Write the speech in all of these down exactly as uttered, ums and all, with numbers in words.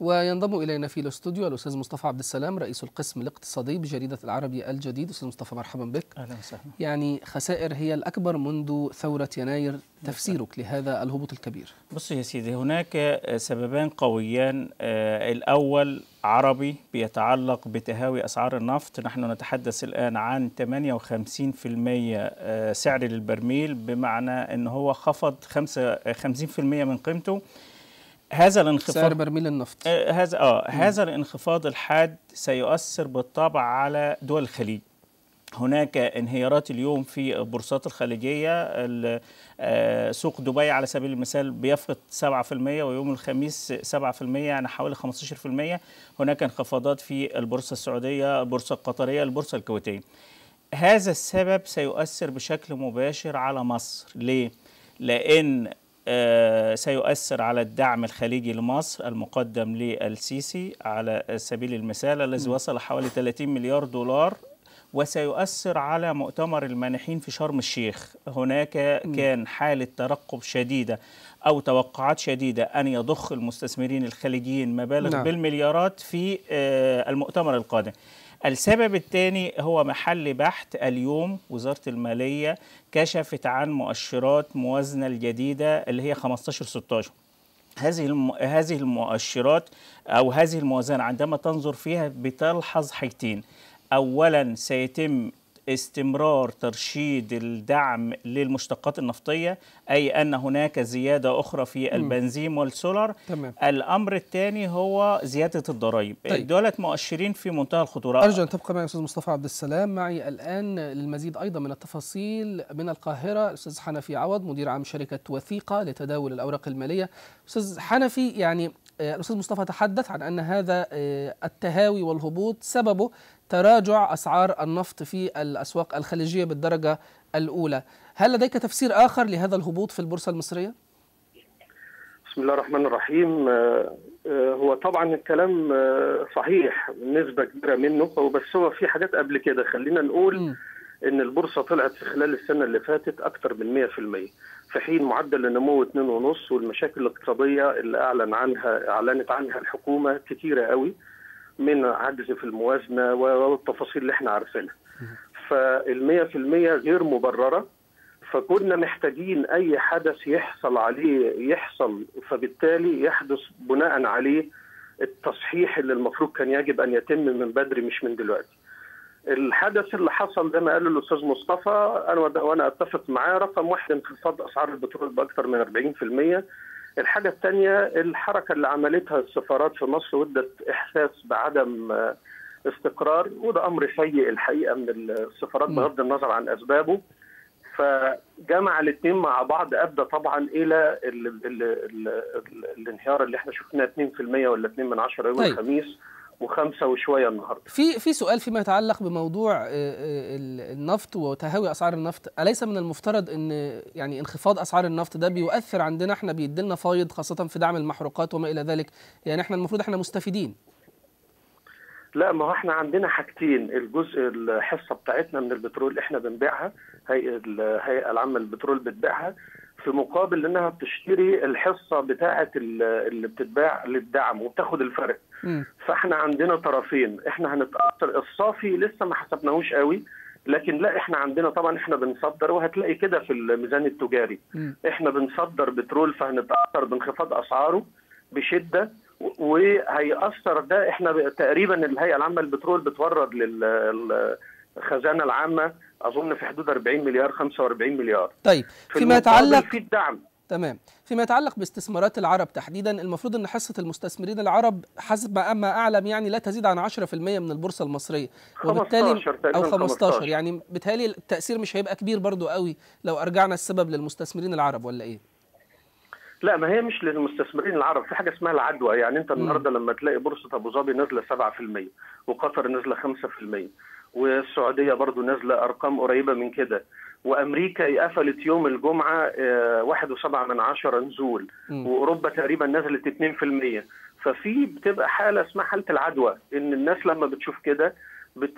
وينضم الينا في الاستوديو الاستاذ مصطفى عبد السلام رئيس القسم الاقتصادي بجريده العربي الجديد. استاذ مصطفى مرحبا بك. اهلا وسهلا. يعني خسائر هي الاكبر منذ ثوره يناير، تفسيرك لهذا الهبوط الكبير؟ بص يا سيدي، هناك سببان قويان. الاول عربي بيتعلق بتهاوي اسعار النفط. نحن نتحدث الان عن ثمانية وخمسين بالمئة سعر للبرميل، بمعنى ان هو خفض خمسة وخمسين بالمئة من قيمته. هذا الانخفاض سعر برميل النفط آه هذا اه هذا الانخفاض الحاد سيؤثر بالطبع على دول الخليج. هناك انهيارات اليوم في البورصات الخليجيه. سوق دبي على سبيل المثال بيفقد سبعة بالمئة ويوم الخميس سبعة بالمئة، يعني حوالي خمسة عشر بالمئة. هناك انخفاضات في البورصه السعوديه، البورصه القطريه، البورصه الكويتيه. هذا السبب سيؤثر بشكل مباشر على مصر. ليه؟ لان آه سيؤثر على الدعم الخليجي لمصر المقدم للسيسي على سبيل المثال الذي وصل حوالي ثلاثين مليار دولار، وسيؤثر على مؤتمر المانحين في شرم الشيخ. هناك كان حالة ترقب شديدة أو توقعات شديدة أن يضخ المستثمرين الخليجيين مبالغ نعم. بالمليارات في آه المؤتمر القادم. السبب الثاني هو محل بحث. اليوم وزارة المالية كشفت عن مؤشرات موازنة الجديدة اللي هي خمستاشر ستاشر. هذه هذه المؤشرات أو هذه الموازنة عندما تنظر فيها بتلحظ حاجتين. أولا سيتم استمرار ترشيد الدعم للمشتقات النفطية، أي أن هناك زيادة أخرى في البنزين والسولر. تمام. الأمر الثاني هو زيادة الضرائب. طيب. دولة مؤشرين في منتهى الخطورة. أرجو أن تبقى معي أستاذ مصطفى عبد السلام. معي الآن للمزيد أيضا من التفاصيل من القاهرة أستاذ حنفي عوض مدير عام شركة وثيقة لتداول الأوراق المالية. أستاذ حنفي، يعني الأستاذ مصطفى تحدث عن أن هذا التهاوي والهبوط سببه تراجع أسعار النفط في الأسواق الخليجية بالدرجة الأولى. هل لديك تفسير آخر لهذا الهبوط في البورصة المصرية؟ بسم الله الرحمن الرحيم. هو طبعا الكلام صحيح نسبة كبيرة منه، بس هو في حاجات قبل كده. خلينا نقول م. إن البورصة طلعت في خلال السنة اللي فاتت أكثر من مئة بالمئة، في حين معدل النمو اتنين ونص، والمشاكل الاقتصادية اللي أعلن عنها أعلنت عنها الحكومة كتيرة قوي، من عجز في الموازنة والتفاصيل اللي احنا عارفينها. فالمية في المية غير مبررة، فكنا محتاجين أي حدث يحصل عليه يحصل، فبالتالي يحدث بناء عليه التصحيح اللي المفروض كان يجب أن يتم من بدري مش من دلوقتي. الحدث اللي حصل زي ما قال الأستاذ مصطفى أنا وأنا أتفق معاه، رقم واحد انخفاض أسعار البترول بأكثر من أربعين بالمئة. الحاجة الثانية الحركة اللي عملتها السفارات في مصر ودت إحساس بعدم استقرار، وده أمر سيء الحقيقة من السفارات بغض النظر عن أسبابه. فجمع الاثنين مع بعض أدى طبعا إلى ال ال ال ال ال الانهيار اللي احنا شفناه اتنين بالمئة ولا اتنين من عشرة يوم طيب. الخميس وخمسة وشوية النهارده. في في سؤال فيما يتعلق بموضوع النفط وتهاوي اسعار النفط، أليس من المفترض ان يعني انخفاض اسعار النفط ده بيؤثر عندنا احنا، بيديلنا فايض خاصة في دعم المحروقات وما الى ذلك، يعني احنا المفروض احنا مستفيدين؟ لا، ما هو احنا عندنا حاجتين. الجزء الحصة بتاعتنا من البترول احنا بنبيعها، هيئة الهيئة العامة للبترول بتبيعها، في مقابل انها بتشتري الحصه بتاعه اللي بتتباع للدعم وبتاخد الفرق. م. فاحنا عندنا طرفين. احنا هنتاثر الصافي لسه ما حسبناهوش قوي، لكن لا احنا عندنا طبعا احنا بنصدر، وهتلاقي كده في الميزان التجاري م. احنا بنصدر بترول، فهنتاثر بانخفاض اسعاره بشده، وهيأثر ده. احنا تقريبا الهيئه العامه للبترول بتورد لل الخزانه العامه اظن في حدود أربعين مليار خمسة وأربعين مليار. طيب فيما يتعلق في الدعم تمام، فيما يتعلق باستثمارات العرب تحديدا، المفروض ان حصه المستثمرين العرب حسب ما اعلم يعني لا تزيد عن عشرة بالمئة من البورصه المصريه، وبالتالي خمستاشر او خمستاشر, خمستاشر. يعني بتهيألي التاثير مش هيبقى كبير برضه قوي لو ارجعنا السبب للمستثمرين العرب ولا ايه؟ لا، ما هي مش للمستثمرين العرب، في حاجه اسمها العدوى. يعني انت النهارده لما تلاقي بورصه ابو ظبي نازله سبعة بالمئة وقطر نازله خمسة بالمئة والسعودية برضو نازلة أرقام قريبة من كده، وأمريكا قفلت يوم الجمعة واحد وسبعة من عشرة نزول، وأوروبا تقريبا نزلت اتنين بالمئة. ففي بتبقى حالة اسمها حالة العدوى، إن الناس لما بتشوف كده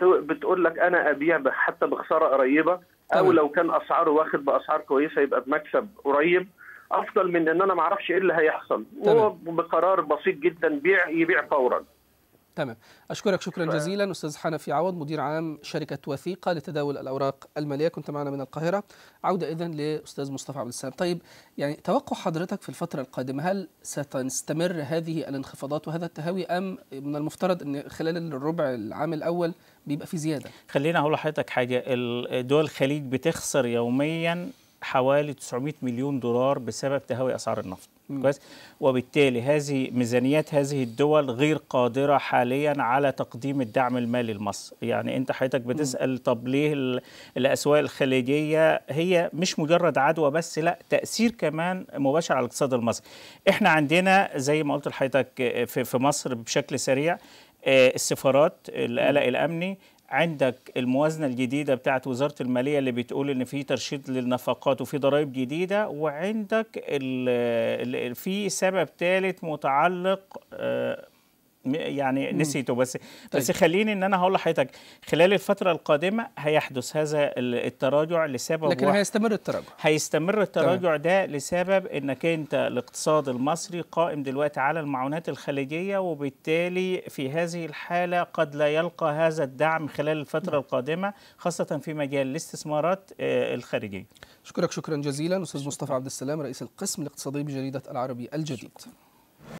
بتقول لك أنا أبيع حتى بخسارة قريبة، أو لو كان أسعاره واخد بأسعار كويسة يبقى بمكسب قريب، افضل من ان انا ما اعرفش ايه اللي هيحصل. هو بقرار بسيط جدا، بيع يبيع فورا. تمام، اشكرك شكرا جزيلا استاذ حنفي عوض، مدير عام شركه وثيقه لتداول الاوراق الماليه، كنت معنا من القاهره. عوده اذن لاستاذ مصطفى عبد السلام. طيب، يعني توقع حضرتك في الفتره القادمه، هل ستستمر هذه الانخفاضات وهذا التهاوي، ام من المفترض ان خلال الربع العام الاول بيبقى في زياده؟ خلينا اقول لحضرتك حاجه، دول الخليج بتخسر يوميا حوالي تسعمائة مليون دولار بسبب تهاوي اسعار النفط. كويس، وبالتالي هذه ميزانيات هذه الدول غير قادره حاليا على تقديم الدعم المالي لمصر. يعني انت حضرتك بتسال طب ليه الاسواق الخليجيه هي مش مجرد عدوى بس، لا تاثير كمان مباشر على الاقتصاد المصري. احنا عندنا زي ما قلت لحضرتك في مصر بشكل سريع السفارات، القلق الامني، عندك الموازنة الجديدة بتاعت وزارة المالية اللي بتقول إن في ترشيد للنفقات وفي ضرائب جديدة، وعندك ال في سبب ثالث متعلق يعني نسيته بس. طيب، بس خليني إن أنا هقول لحضرتك خلال الفترة القادمة هيحدث هذا التراجع لسبب، لكن هيستمر التراجع هيستمر التراجع ده لسبب إنك أنت الاقتصاد المصري قائم دلوقتي على المعونات الخليجية، وبالتالي في هذه الحالة قد لا يلقى هذا الدعم خلال الفترة القادمة، خاصة في مجال الاستثمارات الخارجية. أشكرك شكرا جزيلا أستاذ مصطفى عبد السلام، رئيس القسم الاقتصادي بجريدة العربي الجديد.